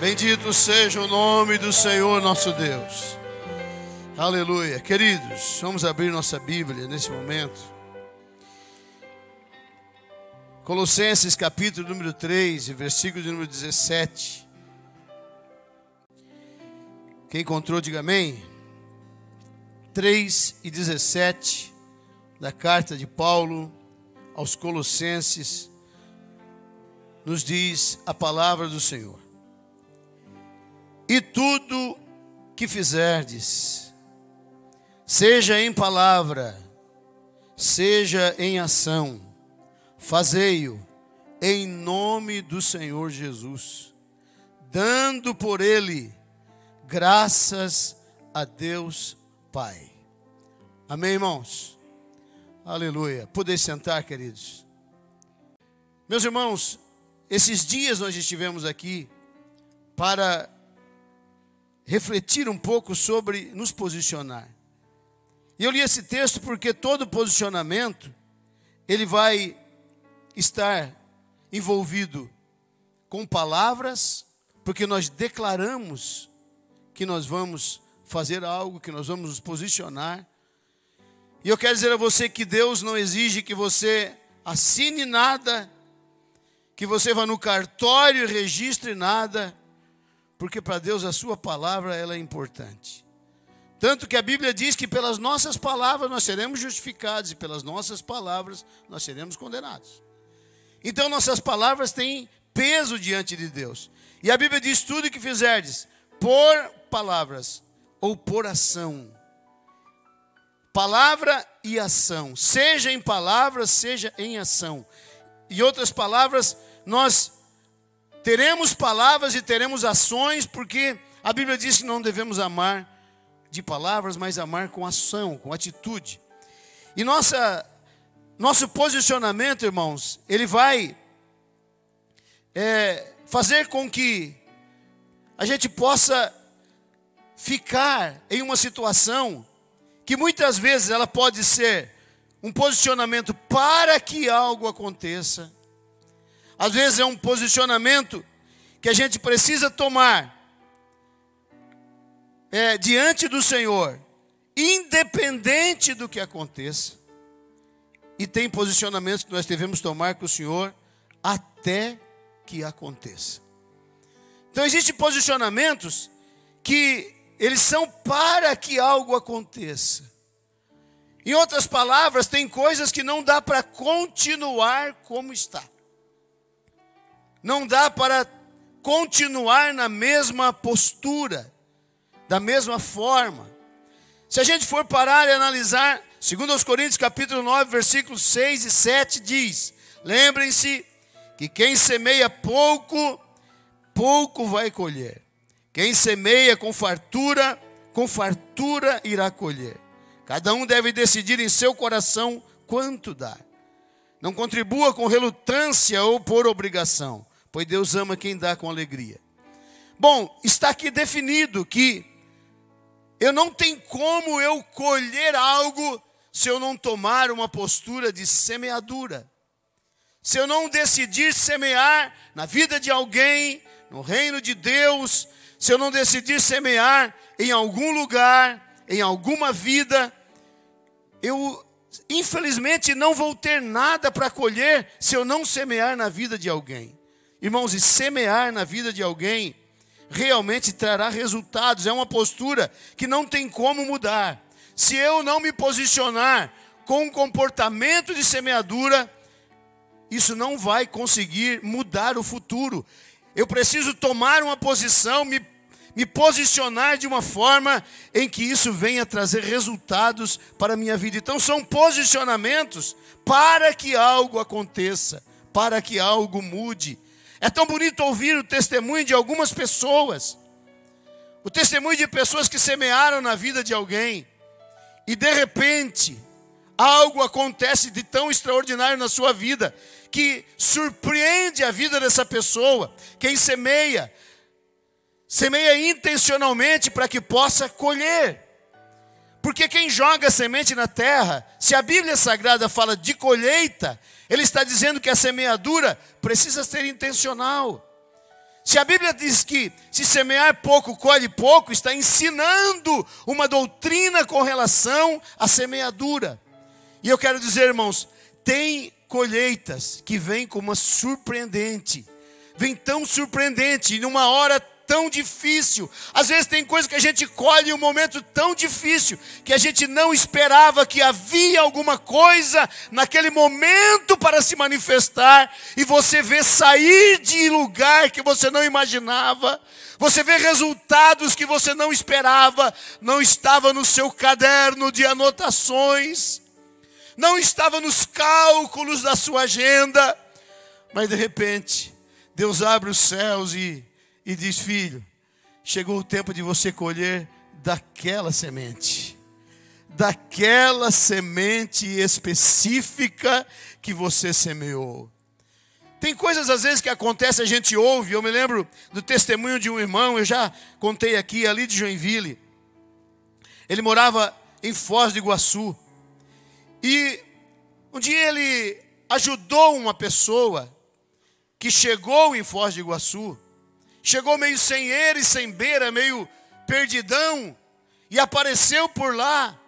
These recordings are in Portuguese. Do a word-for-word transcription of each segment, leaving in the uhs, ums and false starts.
Bendito seja o nome do Senhor nosso Deus. Aleluia. Queridos, vamos abrir nossa Bíblia nesse momento. Colossenses capítulo número três, versículo de número dezessete. Quem encontrou, diga amém. três e dezessete da carta de Paulo aos Colossenses, nos diz a palavra do Senhor. E tudo que fizerdes, seja em palavra, seja em ação, fazei-o em nome do Senhor Jesus, dando por ele graças a Deus Pai. Amém, irmãos? Aleluia. Podem sentar, queridos. Meus irmãos, esses dias nós estivemos aqui para refletir um pouco sobre nos posicionar. E eu li esse texto porque todo posicionamento, ele vai estar envolvido com palavras, porque nós declaramos que nós vamos fazer algo, que nós vamos nos posicionar. E eu quero dizer a você que Deus não exige que você assine nada, que você vá no cartório e registre nada, porque para Deus a sua palavra ela é importante. Tanto que a Bíblia diz que pelas nossas palavras nós seremos justificados e pelas nossas palavras nós seremos condenados. Então nossas palavras têm peso diante de Deus. E a Bíblia diz: tudo que fizerdes, por palavras ou por ação. Palavra e ação. Seja em palavras, seja em ação. Em outras palavras, nós teremos palavras e teremos ações, porque a Bíblia diz que não devemos amar de palavras, mas amar com ação, com atitude. E nossa, nosso posicionamento, irmãos, ele vai é, fazer com que a gente possa ficar em uma situação que muitas vezes ela pode ser um posicionamento para que algo aconteça. Às vezes é um posicionamento que a gente precisa tomar é, diante do Senhor, independente do que aconteça. E tem posicionamentos que nós devemos tomar com o Senhor até que aconteça. Então existem posicionamentos que eles são para que algo aconteça. Em outras palavras, tem coisas que não dá para continuar como está. Não dá para continuar na mesma postura, da mesma forma. Se a gente for parar e analisar, segundo aos Coríntios capítulo nove, versículos seis e sete diz: lembrem-se que quem semeia pouco, pouco vai colher. Quem semeia com fartura, com fartura irá colher. Cada um deve decidir em seu coração quanto dar. Não contribua com relutância ou por obrigação, pois Deus ama quem dá com alegria. Bom, está aqui definido que eu não tenho como eu colher algo se eu não tomar uma postura de semeadura. Se eu não decidir semear na vida de alguém, no reino de Deus, se eu não decidir semear em algum lugar, em alguma vida, eu infelizmente não vou ter nada para colher se eu não semear na vida de alguém. Irmãos, e semear na vida de alguém realmente trará resultados. É uma postura que não tem como mudar. Se eu não me posicionar com um comportamento de semeadura, isso não vai conseguir mudar o futuro. Eu preciso tomar uma posição, me me posicionar de uma forma em que isso venha trazer resultados para a minha vida. Então são posicionamentos para que algo aconteça, para que algo mude. É tão bonito ouvir o testemunho de algumas pessoas, o testemunho de pessoas que semearam na vida de alguém, e de repente algo acontece de tão extraordinário na sua vida, que surpreende a vida dessa pessoa. Quem semeia, semeia intencionalmente para que possa colher. Porque quem joga semente na terra, se a Bíblia Sagrada fala de colheita, ele está dizendo que a semeadura precisa ser intencional. Se a Bíblia diz que se semear pouco, colhe pouco, está ensinando uma doutrina com relação à semeadura. E eu quero dizer, irmãos, tem colheitas que vêm como uma surpreendente. Vem tão surpreendente, numa hora tão difícil. Às vezes tem coisa que a gente colhe em um momento tão difícil, que a gente não esperava que havia alguma coisa naquele momento para se manifestar. E você vê sair de lugar que você não imaginava. Você vê resultados que você não esperava. Não estava no seu caderno de anotações. Não estava nos cálculos da sua agenda, mas de repente, Deus abre os céus e, e diz, filho, chegou o tempo de você colher daquela semente, daquela semente específica que você semeou. Tem coisas às vezes que acontecem, a gente ouve. Eu me lembro do testemunho de um irmão, eu já contei aqui, ali de Joinville. Ele morava em Foz do Iguaçu. E um dia ele ajudou uma pessoa que chegou em Foz do Iguaçu, chegou meio sem eira e sem beira, meio perdidão, e apareceu por lá.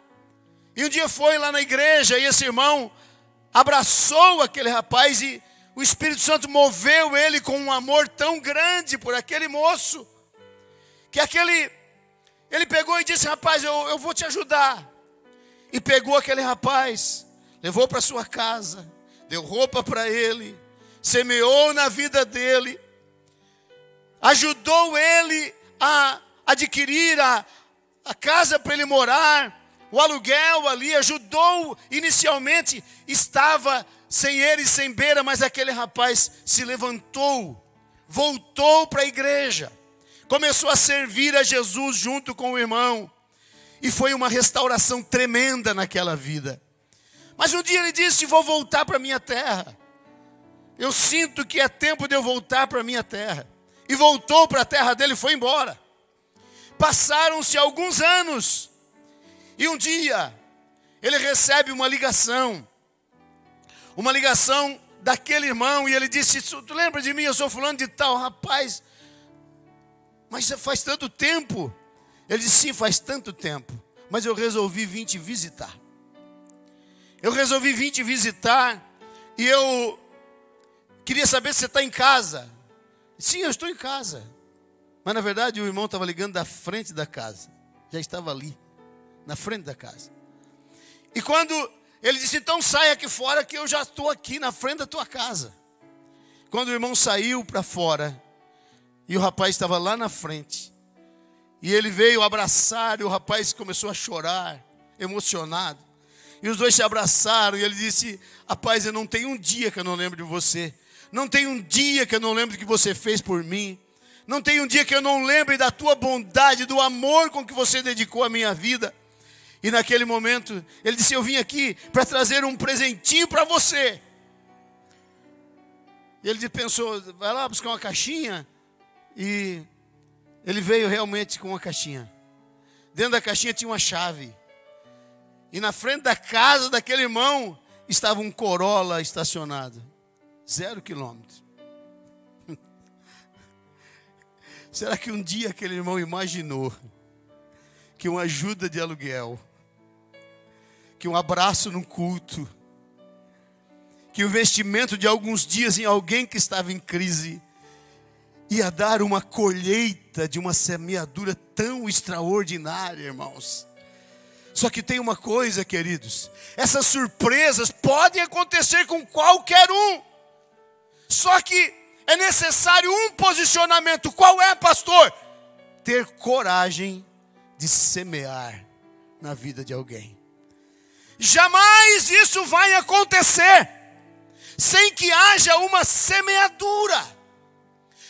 E um dia foi lá na igreja e esse irmão abraçou aquele rapaz e o Espírito Santo moveu ele com um amor tão grande por aquele moço, que aquele, ele pegou e disse, rapaz, eu, eu vou te ajudar. E pegou aquele rapaz, levou para sua casa, deu roupa para ele, semeou na vida dele, ajudou ele a adquirir a, a casa para ele morar, o aluguel ali, ajudou inicialmente, estava sem ele e sem beira, mas aquele rapaz se levantou, voltou para a igreja, começou a servir a Jesus junto com o irmão. E foi uma restauração tremenda naquela vida. Mas um dia ele disse, vou voltar para a minha terra. Eu sinto que é tempo de eu voltar para a minha terra. E voltou para a terra dele e foi embora. Passaram-se alguns anos. E um dia ele recebe uma ligação. Uma ligação daquele irmão. E ele disse, tu lembra de mim? Eu sou fulano de tal. Rapaz, mas faz tanto tempo. Ele disse, sim, faz tanto tempo, mas eu resolvi vir te visitar. Eu resolvi vir te visitar e eu queria saber se você está em casa. Sim, eu estou em casa. Mas na verdade o irmão estava ligando da frente da casa. Já estava ali, na frente da casa. E quando ele disse, então sai aqui fora que eu já estou aqui na frente da tua casa. Quando o irmão saiu para fora e o rapaz estava lá na frente. E ele veio abraçar e o rapaz começou a chorar, emocionado. E os dois se abraçaram e ele disse, rapaz, eu não tenho um dia que eu não lembro de você. Não tem um dia que eu não lembro do que você fez por mim. Não tem um dia que eu não lembre da tua bondade, do amor com que você dedicou à minha vida. E naquele momento, ele disse, eu vim aqui para trazer um presentinho para você. E ele pensou, vai lá buscar uma caixinha e... Ele veio realmente com uma caixinha. Dentro da caixinha tinha uma chave. E na frente da casa daquele irmão estava um Corolla estacionado. Zero quilômetro. Será que um dia aquele irmão imaginou que uma ajuda de aluguel, que um abraço num culto, que o investimento de alguns dias em alguém que estava em crise, ia dar uma colheita de uma semeadura tão extraordinária, irmãos? Só que tem uma coisa, queridos. Essas surpresas podem acontecer com qualquer um. Só que é necessário um posicionamento. Qual é, pastor? Ter coragem de semear na vida de alguém. Jamais isso vai acontecer sem que haja uma semeadura.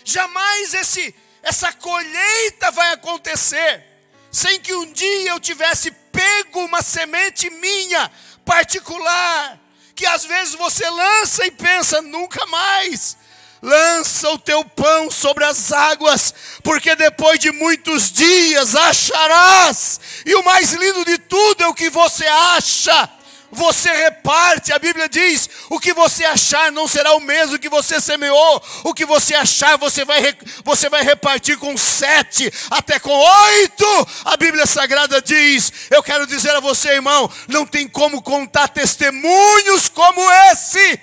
Jamais esse, essa colheita vai acontecer sem que um dia eu tivesse pego uma semente minha, particular, que às vezes você lança e pensa, nunca mais. Lança o teu pão sobre as águas, porque depois de muitos dias acharás. E o mais lindo de tudo é o que você acha. você reparte. A Bíblia diz, o que você achar não será o mesmo que você semeou. O que você achar, você vai, você vai repartir com sete, até com oito. A Bíblia Sagrada diz, eu quero dizer a você, irmão, não tem como contar testemunhos como esse,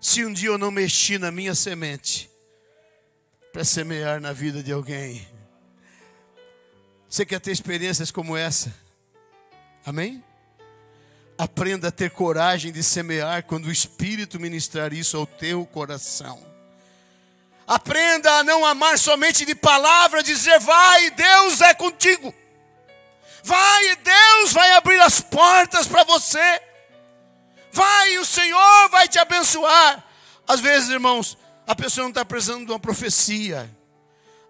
se um dia eu não mexi na minha semente, para semear na vida de alguém. Você quer ter experiências como essa? Amém? Aprenda a ter coragem de semear quando o Espírito ministrar isso ao teu coração. Aprenda a não amar somente de palavra, dizer vai, Deus é contigo. Vai, Deus vai abrir as portas para você. Vai, o Senhor vai te abençoar. Às vezes, irmãos, a pessoa não está precisando de uma profecia.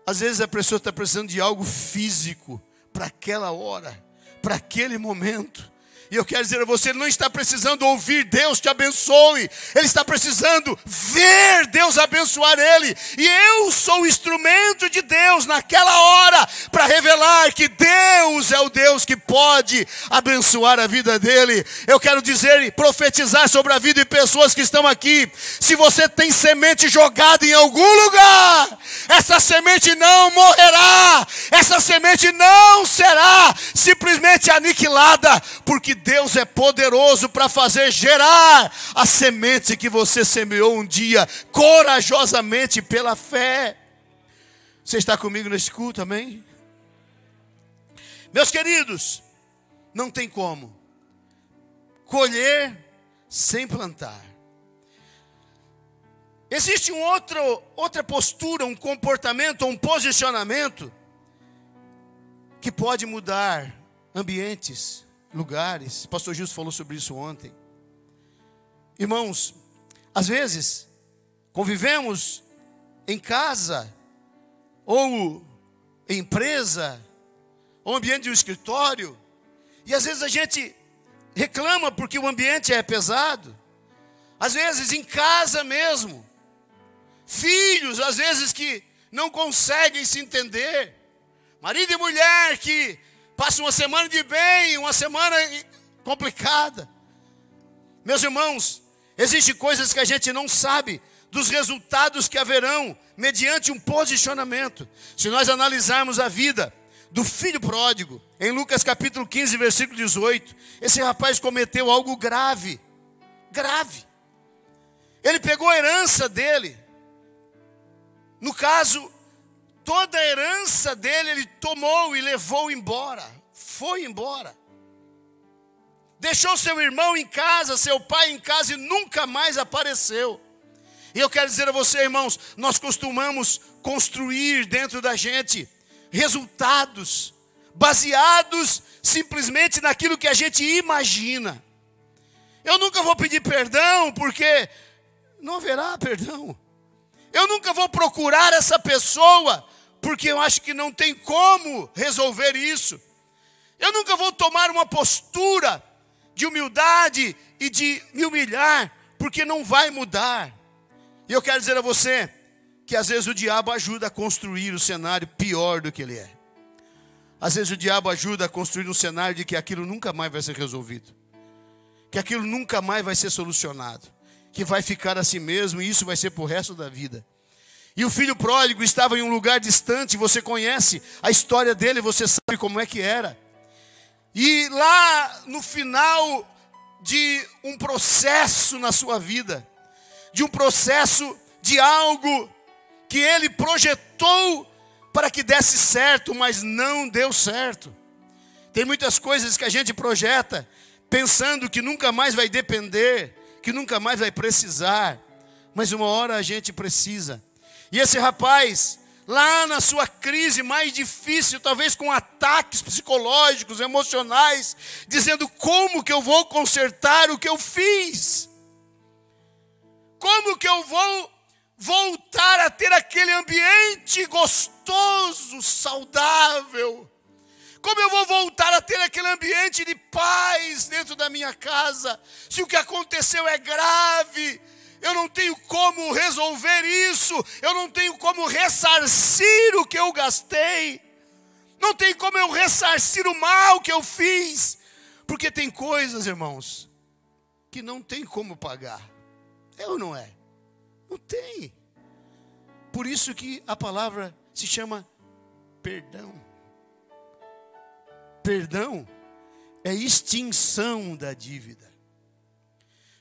Às vezes a pessoa está precisando de algo físico, para aquela hora, para aquele momento. E eu quero dizer a você, ele não está precisando ouvir Deus te abençoe. Ele está precisando ver Deus abençoar ele. E eu sou o instrumento de Deus naquela hora, para revelar que Deus é o Deus que pode abençoar a vida dele. Eu quero dizer e profetizar sobre a vida de pessoas que estão aqui. Se você tem semente jogada em algum lugar, essa semente não morrerá. Essa semente não será simplesmente aniquilada, porque Deus é poderoso para fazer gerar a semente que você semeou um dia, corajosamente pela fé. Você está comigo nesse culto, amém? Meus queridos, não tem como colher sem plantar. Existe um outro, outra postura, um comportamento, um posicionamento que pode mudar ambientes, lugares. Pastor Gilson falou sobre isso ontem. Irmãos, às vezes convivemos em casa, ou em empresa, ou ambiente de um escritório, e às vezes a gente reclama porque o ambiente é pesado. Às vezes em casa mesmo, filhos às vezes que não conseguem se entender, marido e mulher que passa uma semana de bem, uma semana complicada. Meus irmãos, existem coisas que a gente não sabe dos resultados que haverão mediante um posicionamento. Se nós analisarmos a vida do filho pródigo, em Lucas capítulo quinze, versículo dezoito, esse rapaz cometeu algo grave, grave. Ele pegou a herança dele. No caso, toda a herança dele ele tomou e levou embora. Foi embora. Deixou seu irmão em casa, seu pai em casa, e nunca mais apareceu. E eu quero dizer a você, irmãos, nós costumamos construir dentro da gente resultados baseados simplesmente naquilo que a gente imagina. Eu nunca vou pedir perdão porque não haverá perdão. Eu nunca vou procurar essa pessoa, porque eu acho que não tem como resolver isso. Eu nunca vou tomar uma postura de humildade e de me humilhar, porque não vai mudar. E eu quero dizer a você que às vezes o diabo ajuda a construir um cenário pior do que ele é. Às vezes o diabo ajuda a construir um cenário de que aquilo nunca mais vai ser resolvido, que aquilo nunca mais vai ser solucionado, que vai ficar assim mesmo, e isso vai ser pro resto da vida. E o filho pródigo estava em um lugar distante, você conhece a história dele, você sabe como é que era. E lá no final de um processo na sua vida, de um processo de algo que ele projetou para que desse certo, mas não deu certo. Tem muitas coisas que a gente projeta, pensando que nunca mais vai depender, que nunca mais vai precisar, mas uma hora a gente precisa. E esse rapaz, lá na sua crise mais difícil, talvez com ataques psicológicos, emocionais, dizendo como que eu vou consertar o que eu fiz? Como que eu vou voltar a ter aquele ambiente gostoso, saudável? Como eu vou voltar a ter aquele ambiente de paz dentro da minha casa? Se o que aconteceu é grave, eu não tenho como resolver isso. Eu não tenho como ressarcir o que eu gastei. Não tem como eu ressarcir o mal que eu fiz. Porque tem coisas, irmãos, que não tem como pagar. É ou não é? Não tem. Por isso que a palavra se chama perdão. Perdão é extinção da dívida.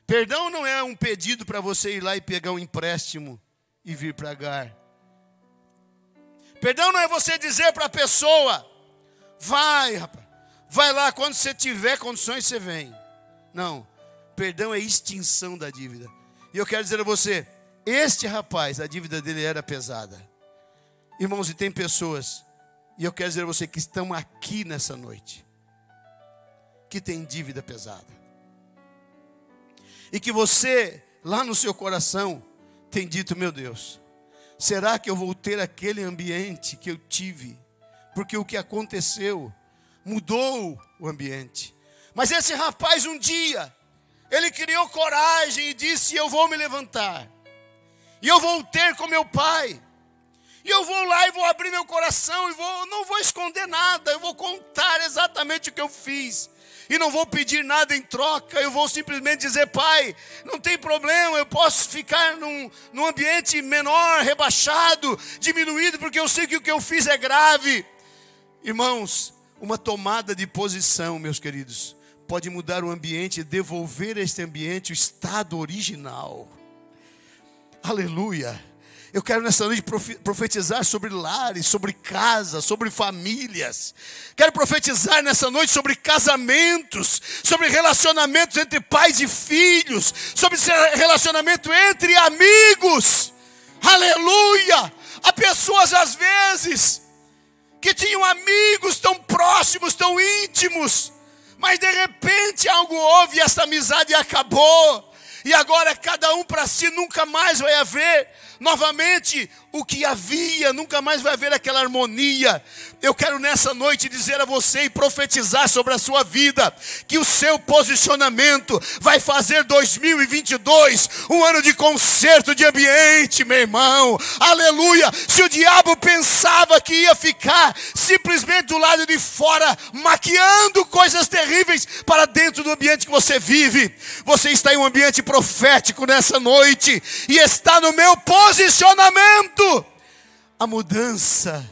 Perdão não é um pedido para você ir lá e pegar um empréstimo e vir pagar. Perdão não é você dizer para a pessoa: vai, rapaz, vai lá, quando você tiver condições você vem. Não, perdão é extinção da dívida. E eu quero dizer a você, este rapaz, a dívida dele era pesada. Irmãos, e tem pessoas, e eu quero dizer a você, que estão aqui nessa noite, que tem dívida pesada. E que você, lá no seu coração, tem dito: meu Deus, será que eu vou ter aquele ambiente que eu tive? Porque o que aconteceu mudou o ambiente. Mas esse rapaz um dia, ele criou coragem e disse: eu vou me levantar. E eu vou ter com meu pai. E eu vou lá e vou abrir meu coração e vou, não vou esconder nada. Eu vou contar exatamente o que eu fiz. E não vou pedir nada em troca. Eu vou simplesmente dizer: pai, não tem problema, eu posso ficar num, num ambiente menor, rebaixado, diminuído, porque eu sei que o que eu fiz é grave. Irmãos, uma tomada de posição, meus queridos, pode mudar o ambiente e devolver a este ambiente o estado original. Aleluia. Eu quero nessa noite profetizar sobre lares, sobre casas, sobre famílias. Quero profetizar nessa noite sobre casamentos, sobre relacionamentos entre pais e filhos, sobre relacionamento entre amigos. Aleluia! Há pessoas às vezes que tinham amigos tão próximos, tão íntimos, mas de repente algo houve e essa amizade acabou. E agora cada um para si, nunca mais vai haver novamente o que havia, nunca mais vai haver aquela harmonia. Eu quero nessa noite dizer a você e profetizar sobre a sua vida, que o seu posicionamento vai fazer dois mil e vinte e dois um ano de conserto de ambiente, meu irmão. Aleluia! Se o diabo pensava que ia ficar simplesmente do lado de fora, maquiando coisas terríveis para dentro do ambiente que você vive, você está em um ambiente profético nessa noite e está no meu posicionamento. A mudança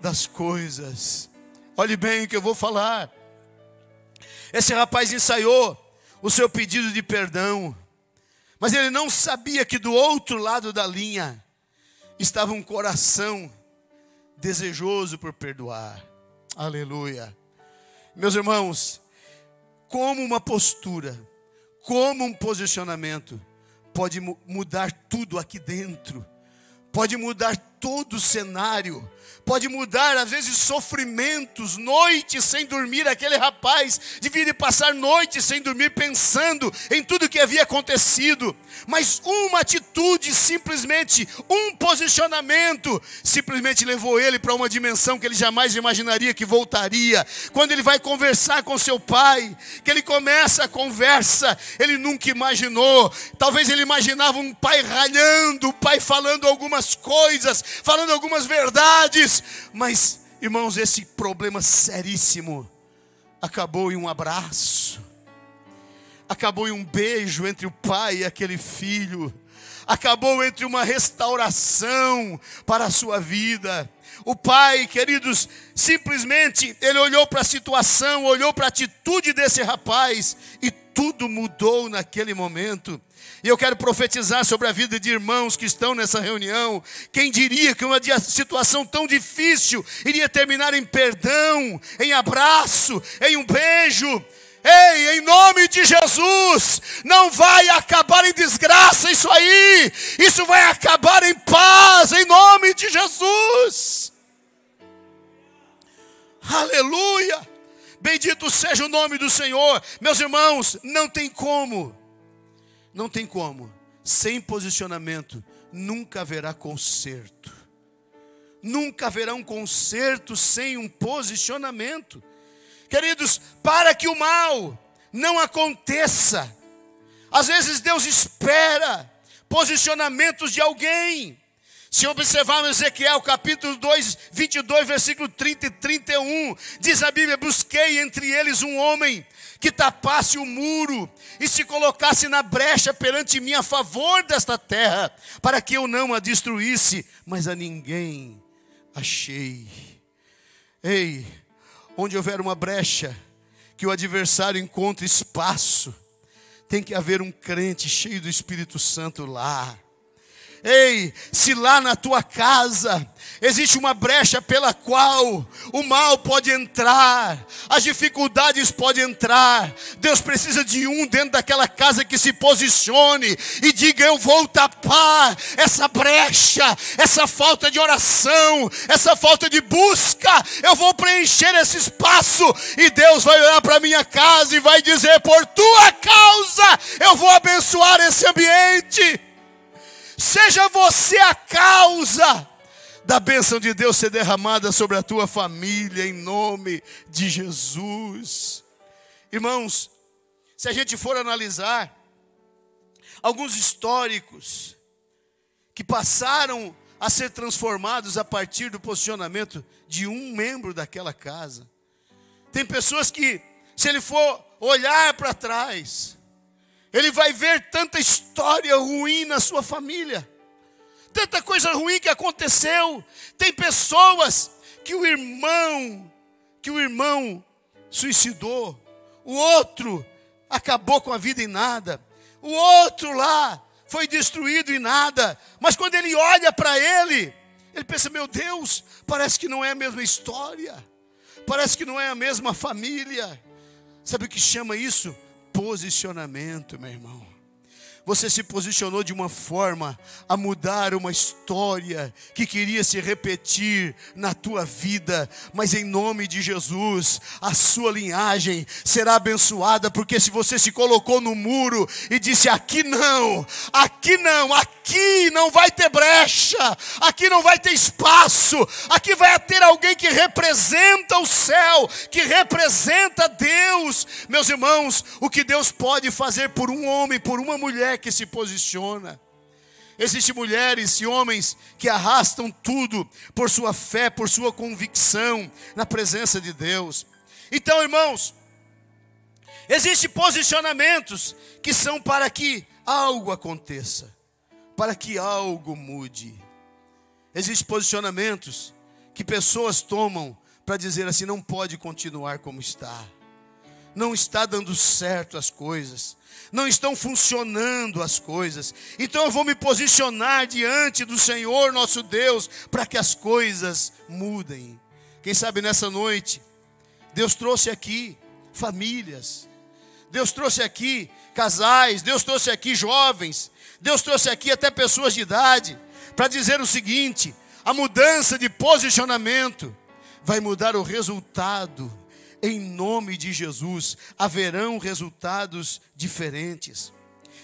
das coisas. Olhe bem o que eu vou falar. Esse rapaz ensaiou o seu pedido de perdão, mas ele não sabia que do outro lado da linha estava um coração desejoso por perdoar. Aleluia. Meus irmãos, como uma postura, como um posicionamento pode mudar tudo aqui dentro. Pode mudar todo o cenário. Pode mudar, às vezes, sofrimentos, noites sem dormir. Aquele rapaz devia passar noites sem dormir pensando em tudo que havia acontecido. Mas uma atitude, simplesmente, um posicionamento, simplesmente levou ele para uma dimensão que ele jamais imaginaria que voltaria. Quando ele vai conversar com seu pai, que ele começa a conversa, ele nunca imaginou. Talvez ele imaginava um pai ralhando, o pai falando algumas coisas, falando algumas verdades. Mas, irmãos, esse problema seríssimo acabou em um abraço, acabou em um beijo entre o pai e aquele filho, acabou entre uma restauração para a sua vida. O pai, queridos, simplesmente ele olhou para a situação, olhou para a atitude desse rapaz e tudo mudou naquele momento. E eu quero profetizar sobre a vida de irmãos que estão nessa reunião. Quem diria que uma situação tão difícil iria terminar em perdão, em abraço, em um beijo? Ei, em nome de Jesus, não vai acabar em desgraça isso aí. Isso vai acabar em paz, em nome de Jesus. Aleluia. Bendito seja o nome do Senhor. Meus irmãos, não tem como. Não tem como, sem posicionamento, nunca haverá conserto. Nunca haverá um conserto sem um posicionamento. Queridos, para que o mal não aconteça, às vezes Deus espera posicionamentos de alguém. Se observarmos Ezequiel capítulo dois, vinte e dois, versículo trinta e trinta e um, diz a Bíblia: busquei entre eles um homem que tapasse o muro e se colocasse na brecha perante mim a favor desta terra, para que eu não a destruísse, mas a ninguém achei. Ei, onde houver uma brecha que o adversário encontre espaço, tem que haver um crente cheio do Espírito Santo lá. Ei, se lá na tua casa existe uma brecha pela qual o mal pode entrar, as dificuldades podem entrar, Deus precisa de um dentro daquela casa que se posicione e diga: eu vou tapar essa brecha, essa falta de oração, essa falta de busca, eu vou preencher esse espaço. E Deus vai olhar para a minha casa e vai dizer: por tua causa eu vou abençoar esse ambiente. Seja você a causa da bênção de Deus ser derramada sobre a tua família, em nome de Jesus. Irmãos, se a gente for analisar alguns históricos que passaram a ser transformados a partir do posicionamento de um membro daquela casa, tem pessoas que, se ele for olhar para trás, ele vai ver tanta história ruim na sua família, tanta coisa ruim que aconteceu. Tem pessoas que o irmão, que o irmão suicidou, o outro acabou com a vida em nada, o outro lá foi destruído em nada. Mas quando ele olha para ele, ele pensa: meu Deus, parece que não é a mesma história, parece que não é a mesma família. Sabe o que chama isso? Posicionamento, meu irmão. Você se posicionou de uma forma a mudar uma história que queria se repetir na tua vida, mas em nome de Jesus, a sua linhagem será abençoada, porque se você se colocou no muro e disse: aqui não, aqui não, aqui não vai ter brecha, aqui não vai ter espaço, aqui vai ter alguém que representa o céu, que representa Deus. Meus irmãos, o que Deus pode fazer por um homem, por uma mulher que se posiciona. Existem mulheres e homens que arrastam tudo por sua fé, por sua convicção na presença de Deus. Então, irmãos, existem posicionamentos que são para que algo aconteça, para que algo mude. Existem posicionamentos que pessoas tomam para dizer assim: não pode continuar como está, não está dando certo as coisas, não estão funcionando as coisas, então eu vou me posicionar diante do Senhor nosso Deus para que as coisas mudem. Quem sabe nessa noite Deus trouxe aqui famílias, Deus trouxe aqui casais, Deus trouxe aqui jovens, Deus trouxe aqui até pessoas de idade, para dizer o seguinte: a mudança de posicionamento vai mudar o resultado. Em nome de Jesus, haverão resultados diferentes.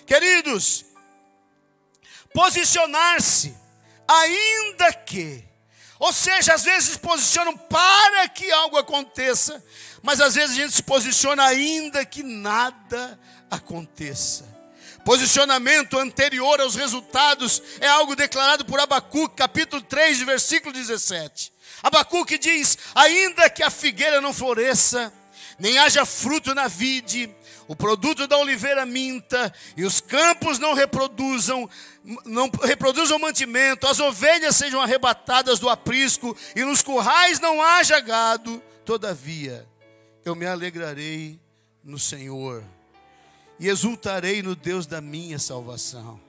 Queridos, posicionar-se, ainda que, ou seja, às vezes posicionam para que algo aconteça, mas às vezes a gente se posiciona ainda que nada aconteça. Posicionamento anterior aos resultados é algo declarado por Abacuque, capítulo três, versículo dezessete. Abacuque diz: ainda que a figueira não floresça, nem haja fruto na vide, o produto da oliveira minta, e os campos não reproduzam, não reproduzam mantimento, as ovelhas sejam arrebatadas do aprisco, e nos currais não haja gado, todavia eu me alegrarei no Senhor, e exultarei no Deus da minha salvação.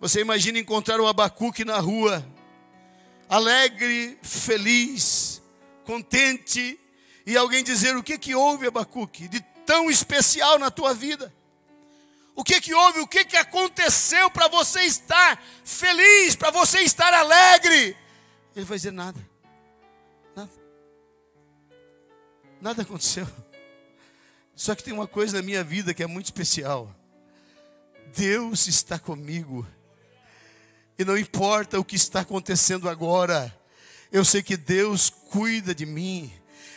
Você imagina encontrar o Abacuque na rua, alegre, feliz, contente, e alguém dizer: o que que houve, Abacuque, de tão especial na tua vida? O que que houve, o que que aconteceu para você estar feliz, para você estar alegre? Ele vai dizer: nada, nada, nada aconteceu, só que tem uma coisa na minha vida que é muito especial: Deus está comigo. E não importa o que está acontecendo agora, eu sei que Deus cuida de mim,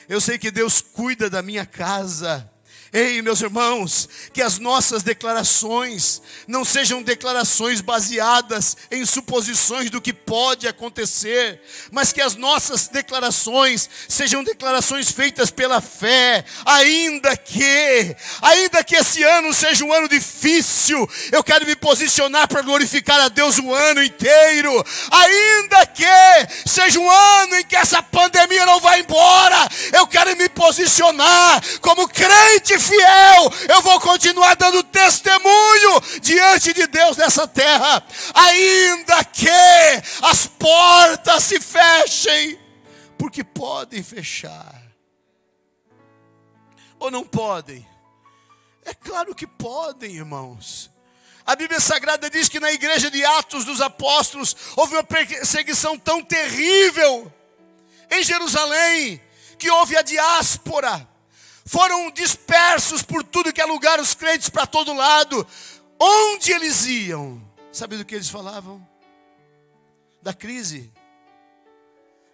eu sei que Deus cuida da minha casa, Ei, meus irmãos, que as nossas declarações não sejam declarações baseadas em suposições do que pode acontecer, mas que as nossas declarações sejam declarações feitas pela fé, ainda que, ainda que esse ano seja um ano difícil, eu quero me posicionar para glorificar a Deus o ano inteiro, ainda que seja um ano em que essa pandemia não vai embora, eu quero me posicionar como crente fiel, eu vou continuar dando testemunho diante de Deus nessa terra, ainda que as portas se fechem, porque podem fechar, ou não podem? É claro que podem, irmãos. A Bíblia Sagrada diz que na igreja de Atos dos Apóstolos houve uma perseguição tão terrível em Jerusalém, que houve a diáspora. Foram dispersos por tudo que é lugar os crentes para todo lado. Onde eles iam? Sabe do que eles falavam? Da crise.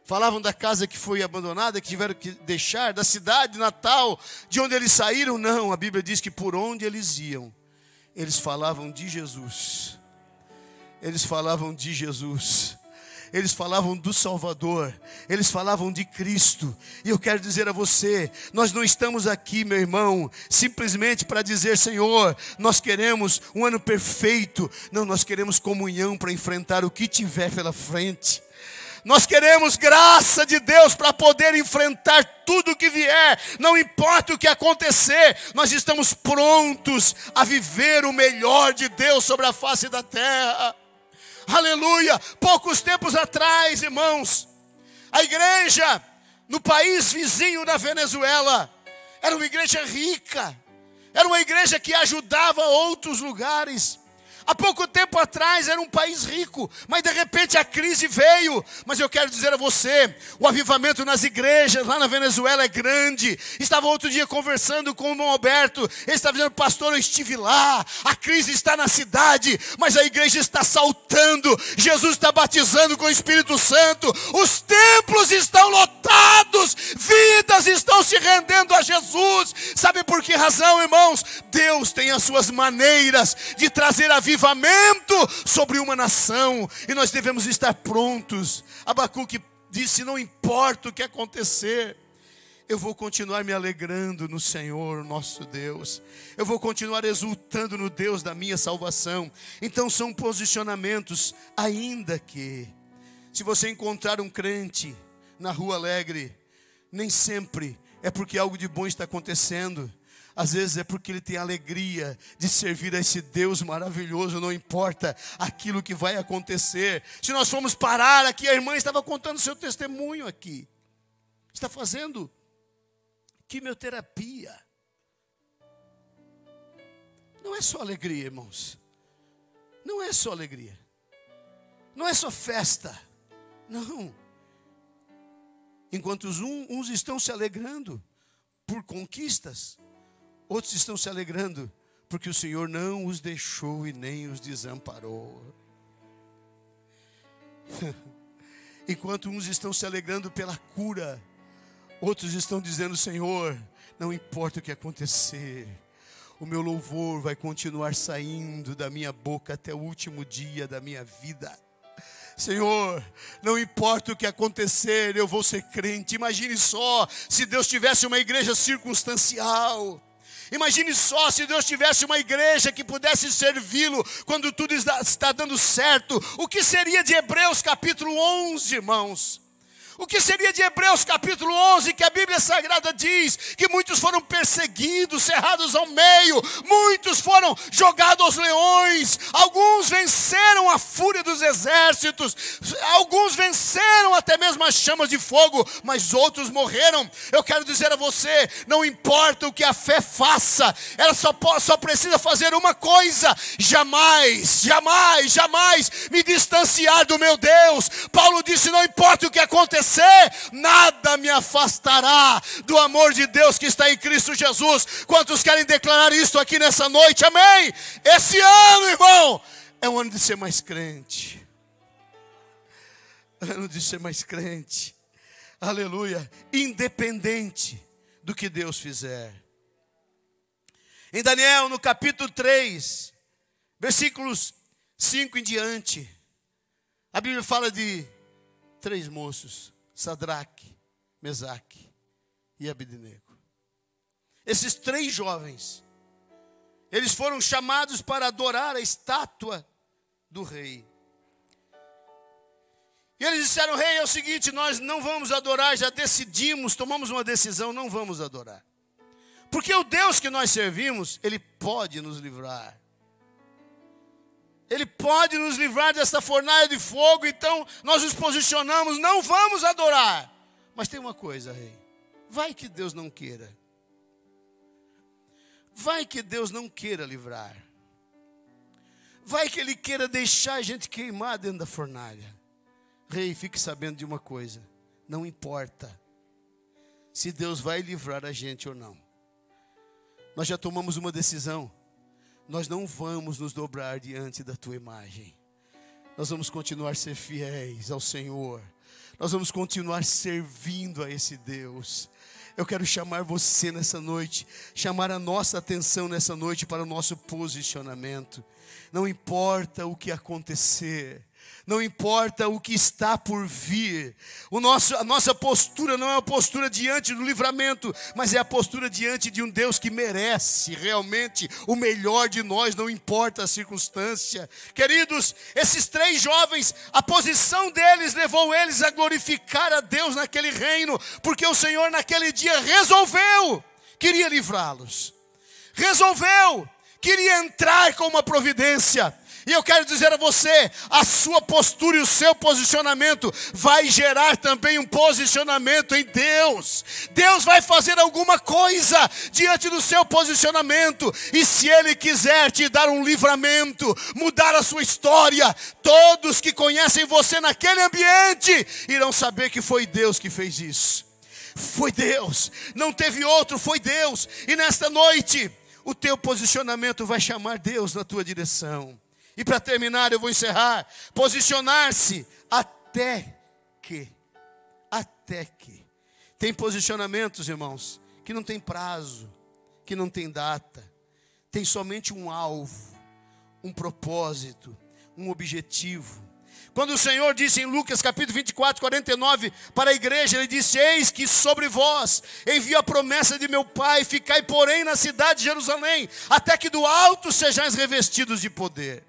Falavam da casa que foi abandonada, que tiveram que deixar, da cidade natal, de onde eles saíram. Não, a Bíblia diz que por onde eles iam, eles falavam de Jesus. Eles falavam de Jesus. Eles falavam do Salvador, eles falavam de Cristo. E eu quero dizer a você, nós não estamos aqui, meu irmão, simplesmente para dizer, Senhor, nós queremos um ano perfeito. Não, nós queremos comunhão para enfrentar o que tiver pela frente. Nós queremos graça de Deus para poder enfrentar tudo o que vier. Não importa o que acontecer, nós estamos prontos a viver o melhor de Deus sobre a face da terra. Aleluia, poucos tempos atrás, irmãos, a igreja no país vizinho da Venezuela, era uma igreja rica, era uma igreja que ajudava outros lugares. Há pouco tempo atrás era um país rico, mas de repente a crise veio. Mas eu quero dizer a você, o avivamento nas igrejas lá na Venezuela é grande. Estava outro dia conversando com o irmão Alberto, ele estava dizendo, pastor, eu estive lá, a crise está na cidade, mas a igreja está saltando, Jesus está batizando com o Espírito Santo, os templos estão lotados, vidas estão se rendendo a Jesus. Sabe por que razão, irmãos? Deus tem as suas maneiras de trazer a vida avivamento sobre uma nação, e nós devemos estar prontos. Abacuque disse, não importa o que acontecer, eu vou continuar me alegrando no Senhor nosso Deus, eu vou continuar exultando no Deus da minha salvação. Então são posicionamentos, ainda que, se você encontrar um crente na rua alegre, nem sempre é porque algo de bom está acontecendo. Às vezes é porque ele tem alegria de servir a esse Deus maravilhoso, não importa aquilo que vai acontecer. Se nós formos parar aqui, a irmã estava contando seu testemunho aqui. Está fazendo quimioterapia. Não é só alegria, irmãos. Não é só alegria. Não é só festa. Não. Enquanto uns estão se alegrando por conquistas, outros estão se alegrando porque o Senhor não os deixou e nem os desamparou. Enquanto uns estão se alegrando pela cura, outros estão dizendo, Senhor, não importa o que acontecer, o meu louvor vai continuar saindo da minha boca até o último dia da minha vida. Senhor, não importa o que acontecer, eu vou ser crente. Imagine só se Deus tivesse uma igreja circunstancial. Imagine só se Deus tivesse uma igreja que pudesse servi-lo quando tudo está dando certo. O que seria de Hebreus capítulo onze, irmãos? O que seria de Hebreus capítulo onze, que a Bíblia Sagrada diz que muitos foram perseguidos, cerrados ao meio, muitos foram jogados aos leões, alguns venceram a fúria dos exércitos, alguns venceram até mesmo as chamas de fogo, mas outros morreram. Eu quero dizer a você, não importa o que a fé faça, ela só, só precisa fazer uma coisa, jamais, jamais, jamais me distanciar do meu Deus. Paulo disse, não importa o que acontecer, nada me afastará do amor de Deus que está em Cristo Jesus. Quantos querem declarar isso aqui nessa noite? Amém? Esse ano, irmão, é um ano de ser mais crente. Ano de ser mais crente. Aleluia. Independente do que Deus fizer. Em Daniel, no capítulo três, versículos cinco em diante, a Bíblia fala de três moços: Sadraque, Mesaque e Abednego. Esses três jovens, eles foram chamados para adorar a estátua do rei. E eles disseram: rei, é o seguinte, nós não vamos adorar, já decidimos, tomamos uma decisão, não vamos adorar. Porque o Deus que nós servimos, Ele pode nos livrar. Ele pode nos livrar dessa fornalha de fogo, então nós nos posicionamos, não vamos adorar. Mas tem uma coisa, rei, vai que Deus não queira. Vai que Deus não queira livrar. Vai que Ele queira deixar a gente queimar dentro da fornalha. Rei, fique sabendo de uma coisa, não importa se Deus vai livrar a gente ou não. Nós já tomamos uma decisão, nós não vamos nos dobrar diante da tua imagem. Nós vamos continuar a ser fiéis ao Senhor. Nós vamos continuar servindo a esse Deus. Eu quero chamar você nessa noite, chamar a nossa atenção nessa noite para o nosso posicionamento. Não importa o que acontecer, não importa o que está por vir. O nosso, a nossa postura não é uma postura diante do livramento, mas é a postura diante de um Deus que merece realmente o melhor de nós, não importa a circunstância. Queridos, esses três jovens, a posição deles levou eles a glorificar a Deus naquele reino, porque o Senhor naquele dia resolveu, queria livrá-los. Resolveu, queria entrar com uma providência. E eu quero dizer a você, a sua postura e o seu posicionamento vai gerar também um posicionamento em Deus. Deus vai fazer alguma coisa diante do seu posicionamento. E se Ele quiser te dar um livramento, mudar a sua história, todos que conhecem você naquele ambiente irão saber que foi Deus que fez isso. Foi Deus, não teve outro, foi Deus. E nesta noite, o teu posicionamento vai chamar Deus na tua direção. E para terminar, eu vou encerrar. Posicionar-se até que. Até que. Tem posicionamentos, irmãos, que não tem prazo, que não tem data. Tem somente um alvo, um propósito, um objetivo. Quando o Senhor disse em Lucas capítulo vinte e quatro, quarenta e nove, para a igreja, Ele disse: eis que sobre vós envio a promessa de meu Pai, ficai porém na cidade de Jerusalém, até que do alto sejais revestidos de poder.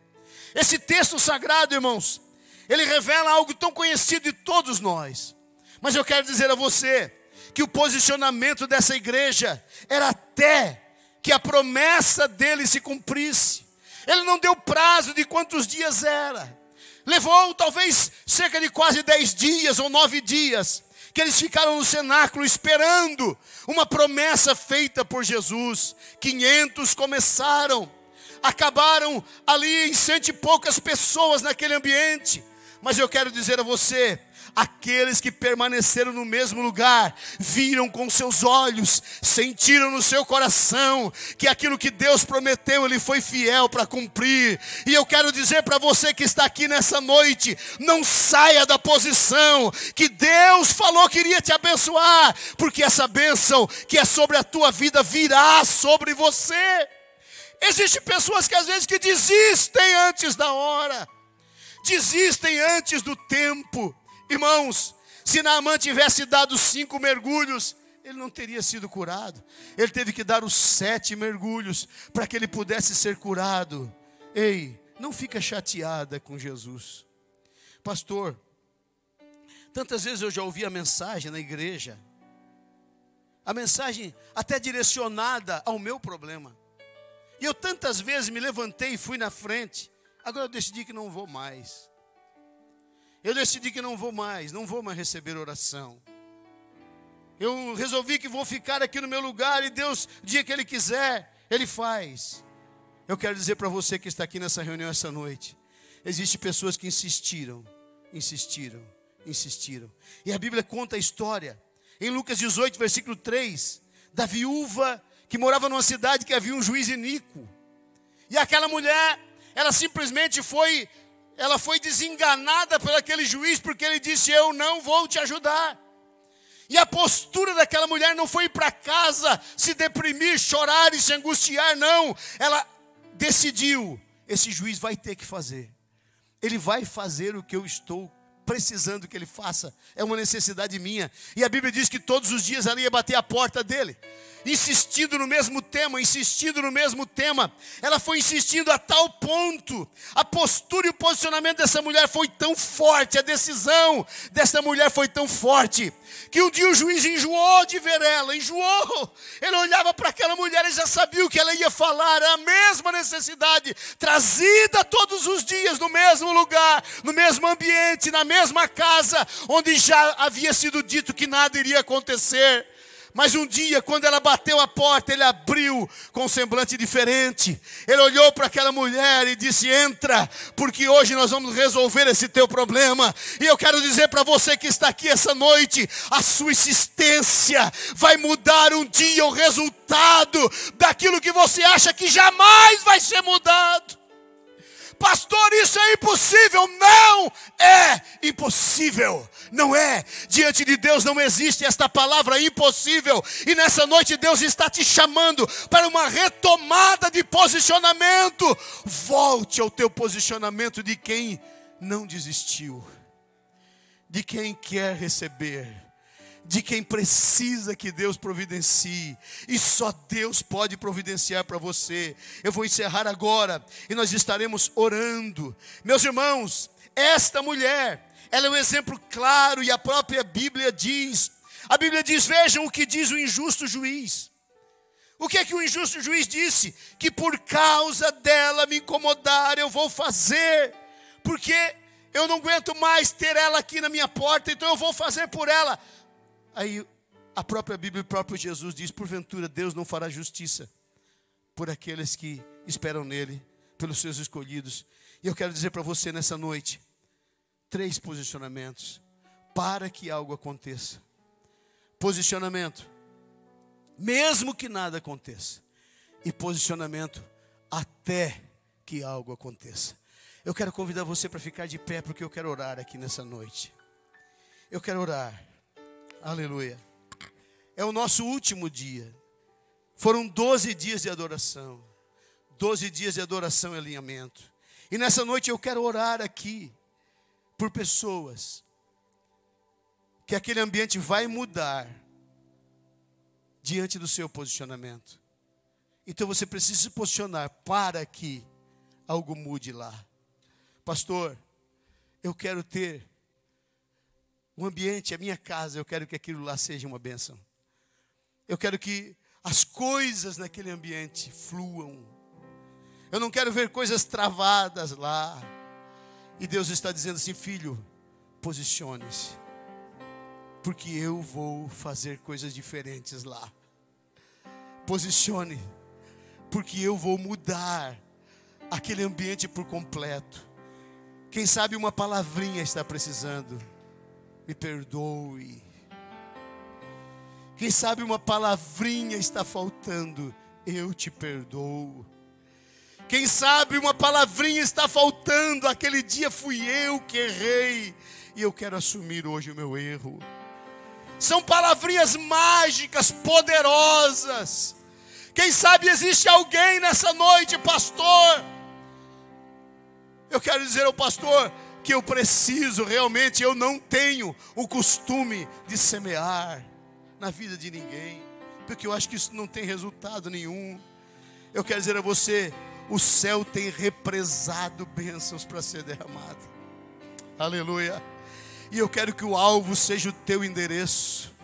Esse texto sagrado, irmãos, ele revela algo tão conhecido de todos nós. Mas eu quero dizer a você que o posicionamento dessa igreja era até que a promessa dele se cumprisse. Ele não deu prazo de quantos dias era. Levou talvez cerca de quase dez dias ou nove dias que eles ficaram no cenáculo esperando uma promessa feita por Jesus. quinhentos começaram. Acabaram ali em cento e poucas pessoas naquele ambiente. Mas eu quero dizer a você, aqueles que permaneceram no mesmo lugar, viram com seus olhos, sentiram no seu coração, que aquilo que Deus prometeu, Ele foi fiel para cumprir. E eu quero dizer para você que está aqui nessa noite, não saia da posição que Deus falou que iria te abençoar, porque essa bênção que é sobre a tua vida virá sobre você. Existem pessoas que às vezes que desistem antes da hora, desistem antes do tempo. Irmãos, se Naamã tivesse dado cinco mergulhos, ele não teria sido curado. Ele teve que dar os sete mergulhos para que ele pudesse ser curado. Ei, não fica chateada com Jesus. Pastor, tantas vezes eu já ouvi a mensagem na igreja, a mensagem até direcionada ao meu problema. E eu tantas vezes me levantei e fui na frente. Agora eu decidi que não vou mais. Eu decidi que não vou mais, não vou mais receber oração. Eu resolvi que vou ficar aqui no meu lugar e Deus, o dia que Ele quiser, Ele faz. Eu quero dizer para você que está aqui nessa reunião essa noite. Existem pessoas que insistiram, insistiram, insistiram. E a Bíblia conta a história. Em Lucas dezoito, versículo três, da viúva que morava numa cidade que havia um juiz iníquo. E aquela mulher, ela simplesmente foi, ela foi desenganada por aquele juiz, porque ele disse: eu não vou te ajudar. E a postura daquela mulher não foi ir para casa se deprimir, chorar e se angustiar, não. Ela decidiu, esse juiz vai ter que fazer. Ele vai fazer o que eu estou precisando que ele faça. É uma necessidade minha. E a Bíblia diz que todos os dias ela ia bater a porta dele. Insistindo no mesmo tema, insistindo no mesmo tema. Ela foi insistindo a tal ponto. A postura e o posicionamento dessa mulher foi tão forte, a decisão dessa mulher foi tão forte, que um dia o juiz enjoou de ver ela, enjoou. Ele olhava para aquela mulher e já sabia o que ela ia falar. Era a mesma necessidade, trazida todos os dias, no mesmo lugar, no mesmo ambiente, na mesma casa, onde já havia sido dito que nada iria acontecer. Mas um dia, quando ela bateu a porta, ele abriu com um semblante diferente. Ele olhou para aquela mulher e disse: entra, porque hoje nós vamos resolver esse teu problema. E eu quero dizer para você que está aqui essa noite, a sua existência vai mudar um dia, o resultado daquilo que você acha que jamais vai ser mudado. Pastor, isso é impossível. Não é impossível. Não é. Diante de Deus não existe esta palavra impossível. E nessa noite Deus está te chamando para uma retomada de posicionamento. Volte ao teu posicionamento de quem não desistiu, de quem quer receber, de quem precisa que Deus providencie. E só Deus pode providenciar para você. Eu vou encerrar agora e nós estaremos orando. Meus irmãos, esta mulher, ela é um exemplo claro, e a própria Bíblia diz. A Bíblia diz, vejam o que diz o injusto juiz. O que é que o injusto juiz disse? Que por causa dela me incomodar, eu vou fazer. Porque eu não aguento mais ter ela aqui na minha porta, então eu vou fazer por ela. Aí a própria Bíblia e o próprio Jesus diz: porventura Deus não fará justiça por aqueles que esperam nele, pelos seus escolhidos. E eu quero dizer para você nessa noite, três posicionamentos para que algo aconteça. Posicionamento, mesmo que nada aconteça. E posicionamento, até que algo aconteça. Eu quero convidar você para ficar de pé, porque eu quero orar aqui nessa noite. Eu quero orar. Aleluia. É o nosso último dia. Foram doze dias de adoração. doze dias de adoração e alinhamento. E nessa noite eu quero orar aqui por pessoas que aquele ambiente vai mudar diante do seu posicionamento. Então você precisa se posicionar para que algo mude lá. Pastor, eu quero ter o ambiente, a minha casa, eu quero que aquilo lá seja uma bênção. Eu quero que as coisas naquele ambiente fluam. Eu não quero ver coisas travadas lá. E Deus está dizendo assim: filho, posicione-se, porque eu vou fazer coisas diferentes lá. Posicione, porque eu vou mudar aquele ambiente por completo. Quem sabe uma palavrinha está precisando. Me perdoe. Quem sabe uma palavrinha está faltando. Eu te perdoo. Quem sabe uma palavrinha está faltando. Aquele dia fui eu que errei, e eu quero assumir hoje o meu erro. São palavrinhas mágicas, poderosas. Quem sabe existe alguém nessa noite: pastor, eu quero dizer ao pastor que eu preciso realmente, eu não tenho o costume de semear na vida de ninguém, porque eu acho que isso não tem resultado nenhum. Eu quero dizer a você, o céu tem represado bênçãos para ser derramado. Aleluia. E eu quero que o alvo seja o teu endereço.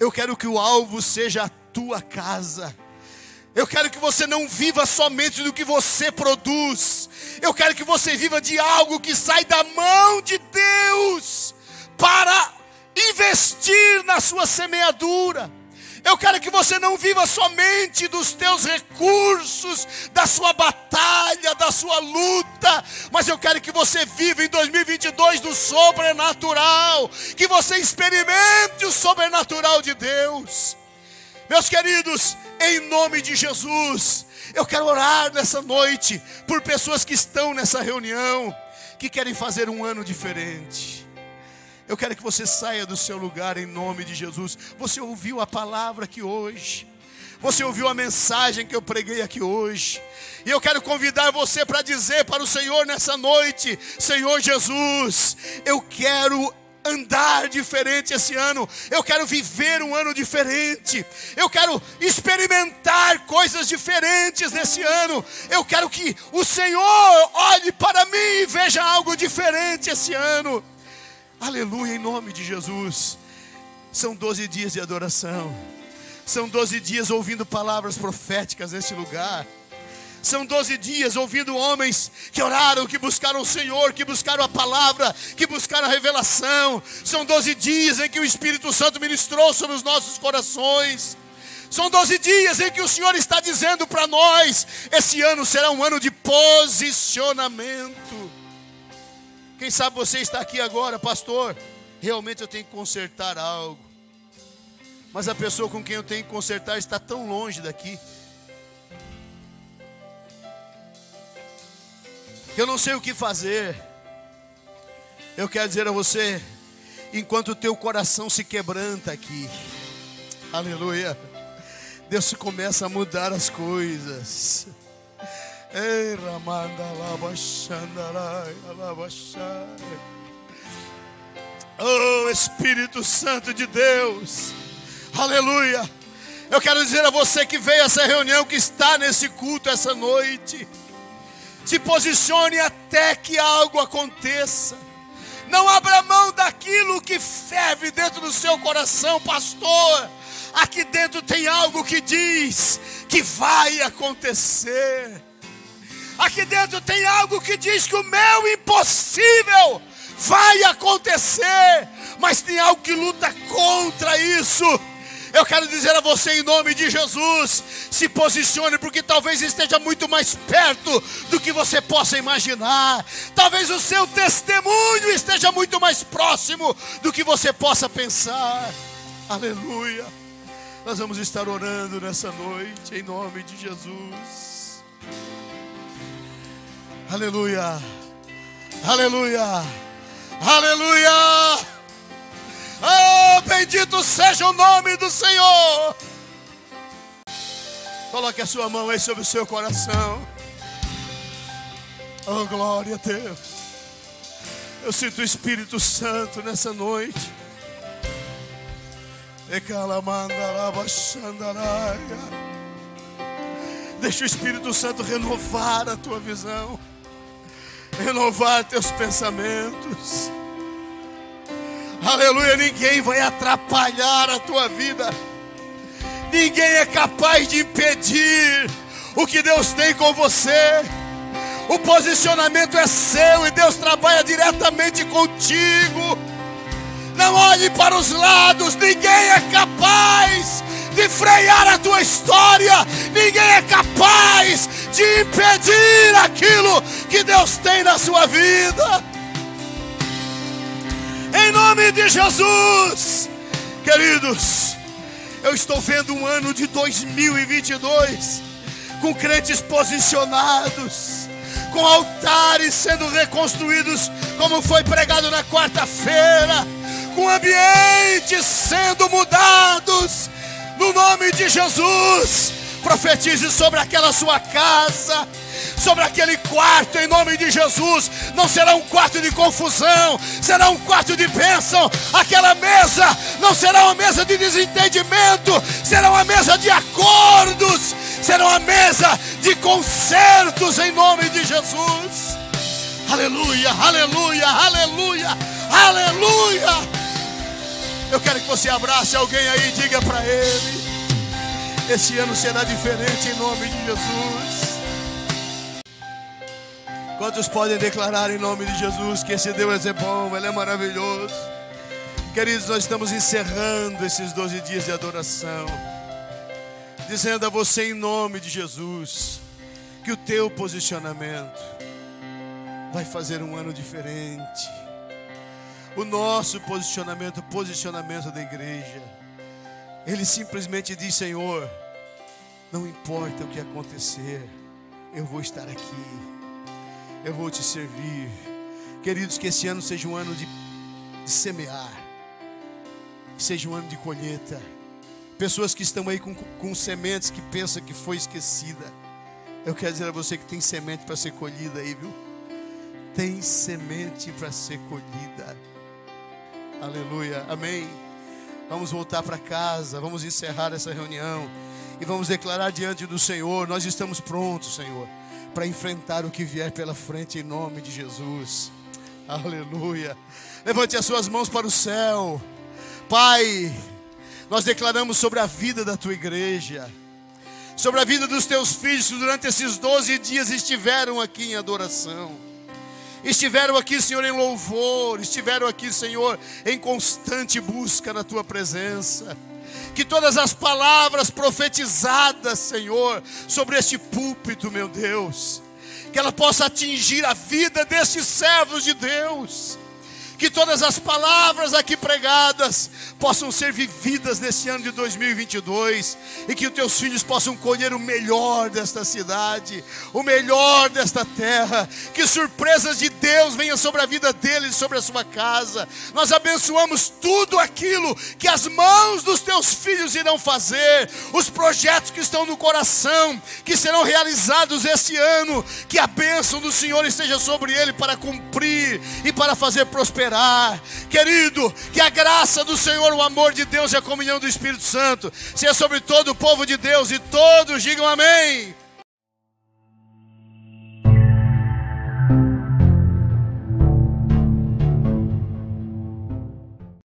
Eu quero que o alvo seja a tua casa. Eu quero que você não viva somente do que você produz. Eu quero que você viva de algo que sai da mão de Deus para investir na sua semeadura. Eu quero que você não viva somente dos teus recursos, da sua batalha, da sua luta, mas eu quero que você viva em dois mil e vinte e dois do sobrenatural, que você experimente o sobrenatural de Deus. Meus queridos, em nome de Jesus, eu quero orar nessa noite por pessoas que estão nessa reunião, que querem fazer um ano diferente, Eu quero que você saia do seu lugar em nome de Jesus. Você ouviu a palavra aqui hoje. Você ouviu a mensagem que eu preguei aqui hoje. E eu quero convidar você para dizer para o Senhor nessa noite: Senhor Jesus, eu quero andar diferente esse ano. Eu quero viver um ano diferente. Eu quero experimentar coisas diferentes nesse ano. Eu quero que o Senhor olhe para mim e veja algo diferente esse ano. Aleluia, em nome de Jesus. São doze dias de adoração. São doze dias ouvindo palavras proféticas nesse lugar. São doze dias ouvindo homens que oraram, que buscaram o Senhor, que buscaram a palavra, que buscaram a revelação. São doze dias em que o Espírito Santo ministrou sobre os nossos corações. São doze dias em que o Senhor está dizendo para nós: esse ano será um ano de posicionamento. Quem sabe você está aqui agora: pastor, realmente eu tenho que consertar algo. Mas a pessoa com quem eu tenho que consertar está tão longe daqui. Eu não sei o que fazer. Eu quero dizer a você: enquanto o teu coração se quebranta aqui, aleluia, Deus começa a mudar as coisas. Ei, ramanda labachandarai, labachai. Oh, Espírito Santo de Deus, aleluia. Eu quero dizer a você que veio essa reunião, que está nesse culto essa noite: se posicione até que algo aconteça. Não abra mão daquilo que ferve dentro do seu coração. Pastor, aqui dentro tem algo que diz que vai acontecer. Aqui dentro tem algo que diz que o meu impossível vai acontecer. Mas tem algo que luta contra isso. Eu quero dizer a você, em nome de Jesus: se posicione, porque talvez esteja muito mais perto do que você possa imaginar. Talvez o seu testemunho esteja muito mais próximo do que você possa pensar. Aleluia. Nós vamos estar orando nessa noite, em nome de Jesus. Aleluia. Aleluia. Aleluia. Oh, bendito seja o nome do Senhor. Coloque a sua mão aí sobre o seu coração. Oh, glória a Deus. Eu sinto o Espírito Santo nessa noite. Deixa o Espírito Santo renovar a tua visão, renovar teus pensamentos. Aleluia, ninguém vai atrapalhar a tua vida. Ninguém é capaz de impedir o que Deus tem com você. O posicionamento é seu e Deus trabalha diretamente contigo. Não olhe para os lados. Ninguém é capaz de frear a tua história. Ninguém é capaz de impedir aquilo que Deus tem na sua vida. Em nome de Jesus, queridos, eu estou vendo um ano de dois mil e vinte e dois com crentes posicionados, com altares sendo reconstruídos, como foi pregado na quarta-feira, com ambientes sendo mudados. No nome de Jesus, profetize sobre aquela sua casa, sobre aquele quarto, em nome de Jesus. Não será um quarto de confusão, será um quarto de bênção. Aquela mesa não será uma mesa de desentendimento, será uma mesa de acordos, será uma mesa de concertos, em nome de Jesus. Aleluia, aleluia, aleluia, aleluia. Eu quero que você abrace alguém aí e diga para ele: esse ano será diferente, em nome de Jesus. Quantos podem declarar em nome de Jesus que esse Deus é bom, Ele é maravilhoso? Queridos, nós estamos encerrando esses doze dias de adoração, dizendo a você, em nome de Jesus, que o teu posicionamento vai fazer um ano diferente. O nosso posicionamento, o posicionamento da igreja, ele simplesmente diz: Senhor, não importa o que acontecer, eu vou estar aqui. Eu vou te servir. Queridos, que esse ano seja um ano de de semear. Seja um ano de colheita. Pessoas que estão aí com, com sementes que pensam que foi esquecida. Eu quero dizer a você que tem semente para ser colhida aí, viu? Tem semente para ser colhida. Aleluia, amém. Vamos voltar para casa, vamos encerrar essa reunião e vamos declarar diante do Senhor: nós estamos prontos, Senhor, para enfrentar o que vier pela frente em nome de Jesus. Aleluia. Levante as suas mãos para o céu. Pai, nós declaramos sobre a vida da tua igreja, sobre a vida dos teus filhos que durante esses doze dias estiveram aqui em adoração, estiveram aqui, Senhor, em louvor, estiveram aqui, Senhor, em constante busca na tua presença. Que todas as palavras profetizadas, Senhor, sobre este púlpito, meu Deus, que ela possa atingir a vida destes servos de Deus. Que todas as palavras aqui pregadas possam ser vividas nesse ano de dois mil e vinte e dois. E que os teus filhos possam colher o melhor desta cidade, o melhor desta terra. Que surpresas de Deus venham sobre a vida deles, sobre a sua casa. Nós abençoamos tudo aquilo que as mãos dos teus filhos irão fazer. Os projetos que estão no coração, que serão realizados este ano. Que a bênção do Senhor esteja sobre ele para cumprir e para fazer prosperar. Querido, que a graça do Senhor, o amor de Deus e a comunhão do Espírito Santo seja sobre todo o povo de Deus, e todos digam amém.